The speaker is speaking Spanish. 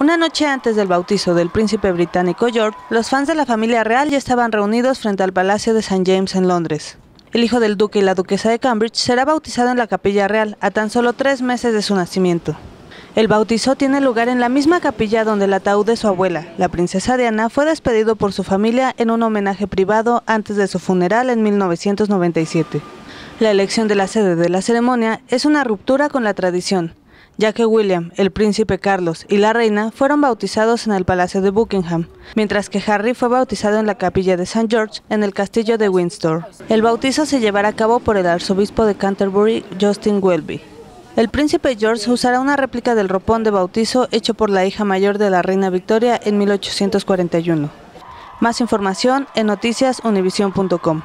Una noche antes del bautizo del príncipe británico George, los fans de la familia real ya estaban reunidos frente al Palacio de St. James en Londres. El hijo del duque y la duquesa de Cambridge será bautizado en la capilla real a tan solo 3 meses de su nacimiento. El bautizo tiene lugar en la misma capilla donde el ataúd de su abuela, la princesa Diana, fue despedido por su familia en un homenaje privado antes de su funeral en 1997. La elección de la sede de la ceremonia es una ruptura con la tradición, ya que William, el príncipe Carlos y la reina fueron bautizados en el Palacio de Buckingham, mientras que Harry fue bautizado en la capilla de St. George en el castillo de Windsor. El bautizo se llevará a cabo por el arzobispo de Canterbury, Justin Welby. El príncipe George usará una réplica del ropón de bautizo hecho por la hija mayor de la reina Victoria en 1841. Más información en noticiasunivision.com.